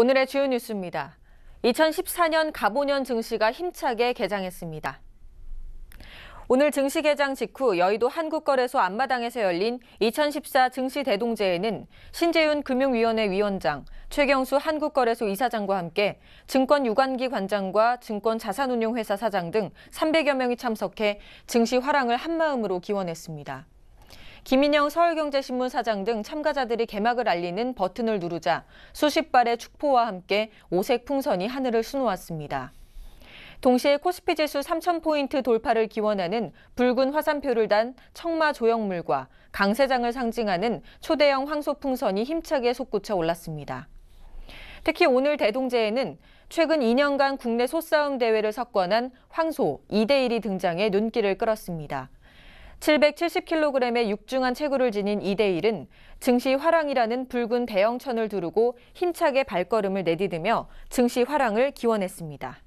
오늘의 주요 뉴스입니다. 2014년 갑오년 증시가 힘차게 개장했습니다. 오늘 증시 개장 직후 여의도 한국거래소 앞마당에서 열린 2014 증시 대동제에는 신제윤 금융위원회 위원장, 최경수 한국거래소 이사장과 함께 증권 유관기 관장과 증권 자산운용회사 사장 등 300여 명이 참석해 증시 화랑을 한마음으로 기원했습니다. 김인영 서울경제신문 사장 등 참가자들이 개막을 알리는 버튼을 누르자 수십 발의 축포와 함께 오색 풍선이 하늘을 수놓았습니다. 동시에 코스피지수 3,000포인트 돌파를 기원하는 붉은 화산표를 단 청마 조형물과 강세장을 상징하는 초대형 황소풍선이 힘차게 솟구쳐 올랐습니다. 특히 오늘 대동제에는 최근 2년간 국내 소싸움 대회를 석권한 황소 2대1이 등장해 눈길을 끌었습니다. 770kg의 육중한 체구를 지닌 2대1은 증시 화랑이라는 붉은 대형천을 두르고 힘차게 발걸음을 내디디며 증시 화랑을 기원했습니다.